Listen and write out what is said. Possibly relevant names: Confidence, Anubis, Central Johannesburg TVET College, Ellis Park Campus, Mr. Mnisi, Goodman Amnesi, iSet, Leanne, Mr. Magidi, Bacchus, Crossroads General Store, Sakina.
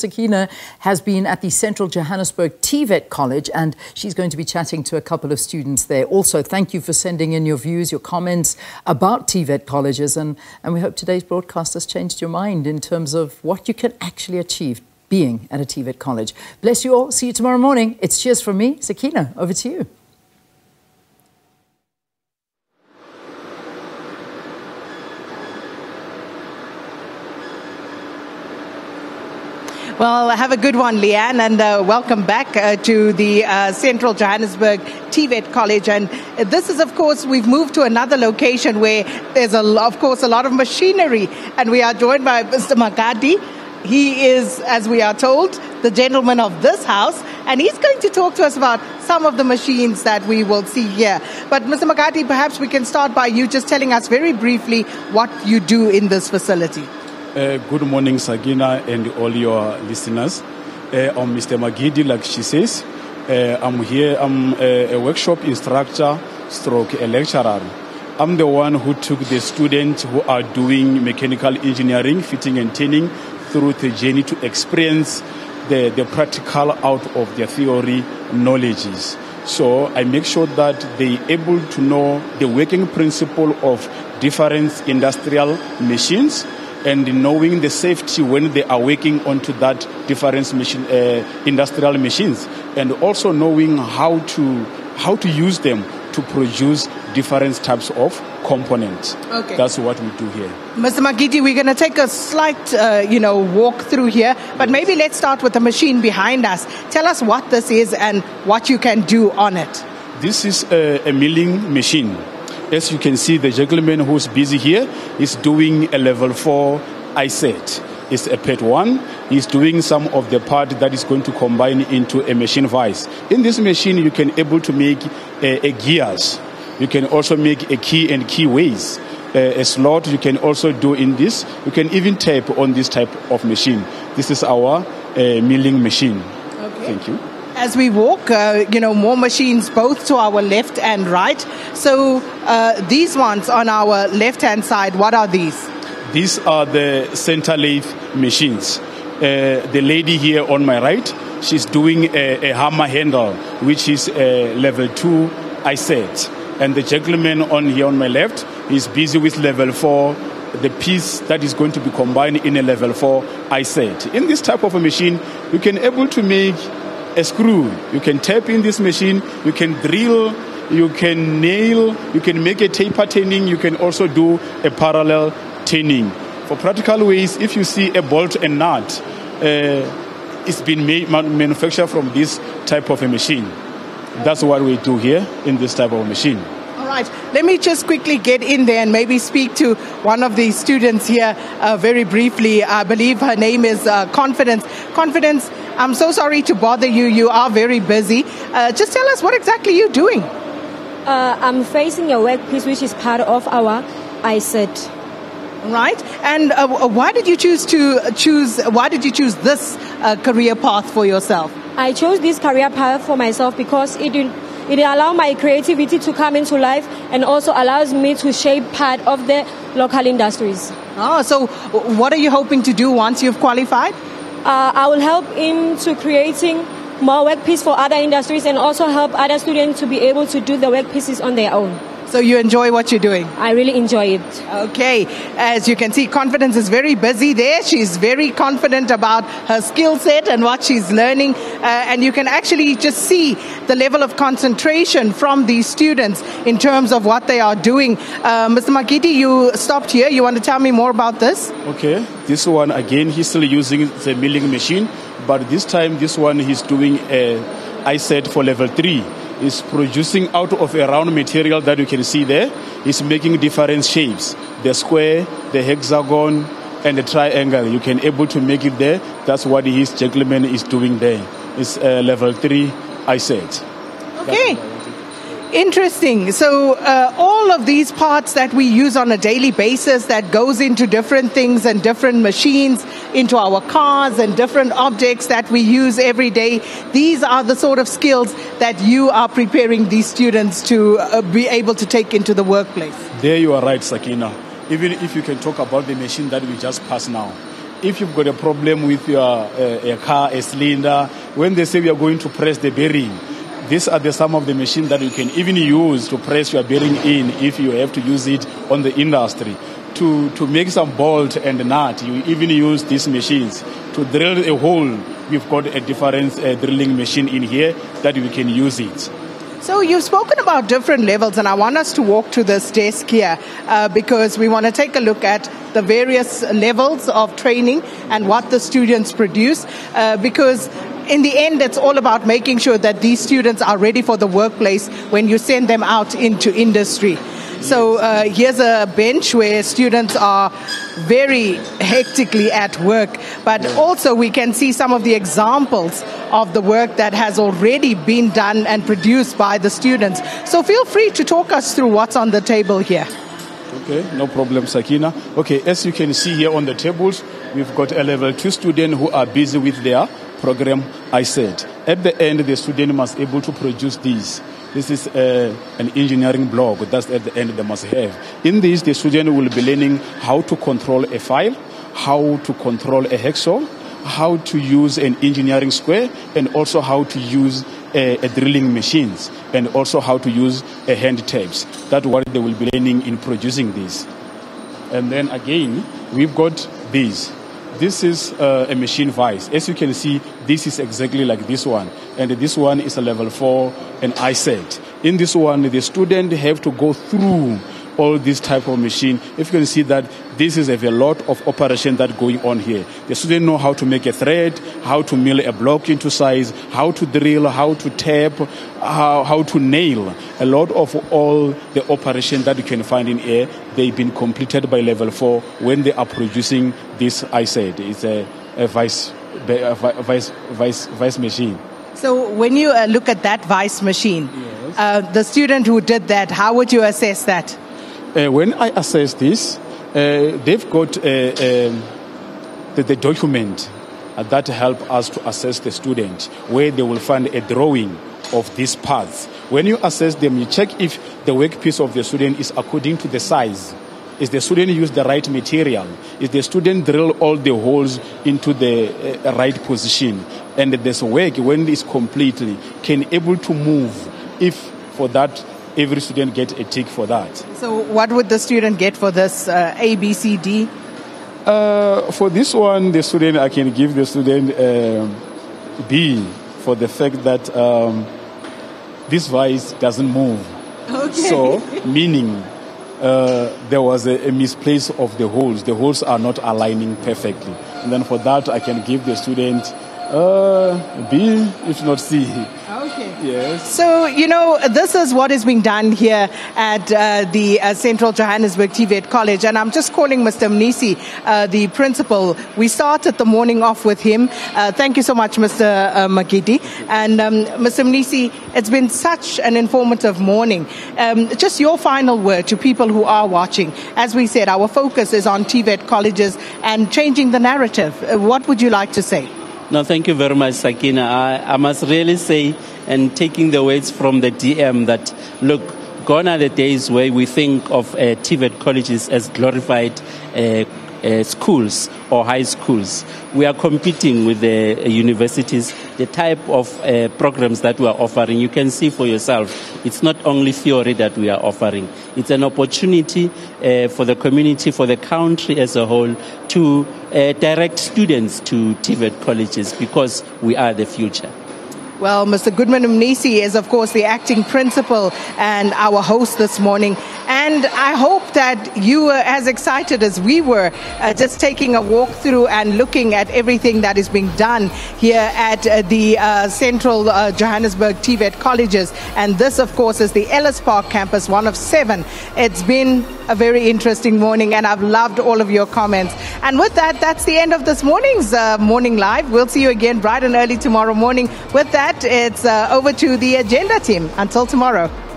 Sakina has been at the Central Johannesburg TVET College, and she's going to be chatting to a couple of students there. Also, thank you for sending in your views, your comments about TVET colleges, and we hope today's broadcast has changed your mind in terms of what you can actually achieve being at a TVET college. Bless you all. See you tomorrow morning. It's cheers from me, Sakina. Over to you. Well, have a good one, Leanne, and welcome back to the Central Johannesburg TVET College. And this is, of course, we've moved to another location where there's, of course, a lot of machinery. And we are joined by Mr. Magidi. He is, as we are told, the gentleman of this house, and he's going to talk to us about some of the machines that we will see here. But Mr. Magidi, perhaps we can start by you just telling us very briefly what you do in this facility. Good morning, Sakina, and all your listeners. I'm Mr. Magidi, like she says. I'm here, I'm a workshop instructor, stroke a lecturer. I'm the one who took the students who are doing mechanical engineering, fitting and turning through the journey to experience the practical out of their theory knowledges. So I make sure that they're able to know the working principle of different industrial machines, and knowing the safety when they are working onto that different machine, industrial machines, and also knowing how to use them to produce different types of components. Okay. That's what we do here. Mr. Magidi, we're going to take a slight, walk through here, but maybe let's start with the machine behind us. Tell us what this is and what you can do on it. This is a milling machine. As you can see, the gentleman who's busy here is doing a level 4 iSet. It's a part 1. He's doing some of the part that is going to combine into a machine vice. In this machine, you can able to make a gears. You can also make a key and keyways. A slot you can also do in this. You can even tape on this type of machine. This is our milling machine. Okay. Thank you. As we walk, more machines both to our left and right. So these ones on our left-hand side, what are these? These are the center lathe machines. The lady here on my right, she's doing a hammer handle, which is a level 2 iSet. And the gentleman on here on my left is busy with level 4, the piece that is going to be combined in a level 4 iSet. In this type of a machine, you can able to make a screw. You can tap in this machine, you can drill, you can nail, you can make a taper turning, you can also do a parallel turning. For practical ways, if you see a bolt and nut, it's been manufactured from this type of a machine. That's what we do here in this type of machine. All right, let me just quickly get in there and maybe speak to one of the students here very briefly. I believe her name is Confidence. Confidence, I'm so sorry to bother you. You are very busy. Just tell us what exactly you're doing. I'm facing a workpiece which is part of our iSet. Right. And why did you choose this career path for yourself? I chose this career path for myself because it allows my creativity to come into life and also allows me to shape part of the local industries. Oh, so what are you hoping to do once you've qualified? I will help into creating more workpieces for other industries and also help other students to be able to do the workpieces on their own. So you enjoy what you're doing? I really enjoy it. Okay. As you can see, Confidence is very busy there. She's very confident about her skill set and what she's learning. And you can actually just see the level of concentration from these students in terms of what they are doing. Mr. Magidi, you stopped here. You want to tell me more about this? Okay. This one, again, he's still using the milling machine. But this time, this one, he's doing a iSet for level 3. Is producing out of a round material that you can see there. It's making different shapes, the square, the hexagon, and the triangle. You can able to make it there. That's what his gentleman is doing there. It's level 3 iSet. Okay. Interesting. So all of these parts that we use on a daily basis that goes into different things and different machines, into our cars and different objects that we use every day, these are the sort of skills that you are preparing these students to be able to take into the workplace. There you are right, Sakina. Even if you can talk about the machine that we just passed now, if you've got a problem with your car, a cylinder, when they say we are going to press the bearing, these are some of the machines that you can even use to press your bearing in if you have to use it on the industry. To make some bolt and nut, you even use these machines. To drill a hole, we've got a different drilling machine in here that we can use it. So you've spoken about different levels, and I want us to walk to this desk here because we want to take a look at the various levels of training and what the students produce because in the end, it's all about making sure that these students are ready for the workplace when you send them out into industry. So here's a bench where students are very hectically at work, but also we can see some of the examples of the work that has already been done and produced by the students. So feel free to talk us through what's on the table here. Okay, no problem, Sakina. Okay, as you can see here on the tables, we've got a level 2 student who are busy with their program, I said. At the end, the student must be able to produce these. This is an engineering block. That's at the end they must have. In this, the student will be learning how to control a file, how to control a hacksaw, how to use an engineering square, and also how to use a drilling machines, and also how to use a hand tapes. That's what they will be learning in producing this. And then again, we've got these. This is a machine vice. As you can see, this is exactly like this one. And this one is a level 4, and I said. In this one, the student have to go through all this type of machine. If you can see that this is a lot of operation that going on here. The student know how to make a thread, how to mill a block into size, how to drill, how to tap, how to nail. A lot of all the operation that you can find in here, they've been completed by level 4 when they are producing this, I said. It's a vice machine. So when you look at that vice machine, yes. The student who did that, how would you assess that? When I assess this, they've got the document that help us to assess the student, where they will find a drawing of these parts. When you assess them, you check if the workpiece of the student is according to the size. Is the student use the right material? Is the student drill all the holes into the right position? And this work, when it's completely, can able to move if for that every student get a tick for that. So what would the student get for this A, B, C, D? For this one, the student, I can give the student B for the fact that this vice doesn't move. Okay. So, meaning there was a misplace of the holes. The holes are not aligning perfectly. And then for that, I can give the student B, if not C. Yes. So, you know, this is what is being done here at the Central Johannesburg TVET College. And I'm just calling Mr. Mnisi, the principal. We started the morning off with him. Thank you so much, Mr. Magidi. And Mr. Mnisi, it's been such an informative morning. Just your final word to people who are watching. As we said, our focus is on TVET colleges and changing the narrative. What would you like to say? No, thank you very much, Sakina. I must really say, and taking the words from the DM, that look, gone are the days where we think of TVET colleges as glorified schools or high schools. We are competing with the universities, the type of programs that we are offering. You can see for yourself, it's not only theory that we are offering. It's an opportunity for the community, for the country as a whole, to direct students to TVET colleges because we are the future. Well, Mr. Goodman Amnesi is, of course, the acting principal and our host this morning. And I hope that you were as excited as we were just taking a walk through and looking at everything that is being done here at the Central Johannesburg TVET Colleges. And this, of course, is the Ellis Park campus, one of 7. It's been a very interesting morning, and I've loved all of your comments. And with that, that's the end of this morning's Morning Live. We'll see you again bright and early tomorrow morning. With that, it's over to the agenda team. Until tomorrow.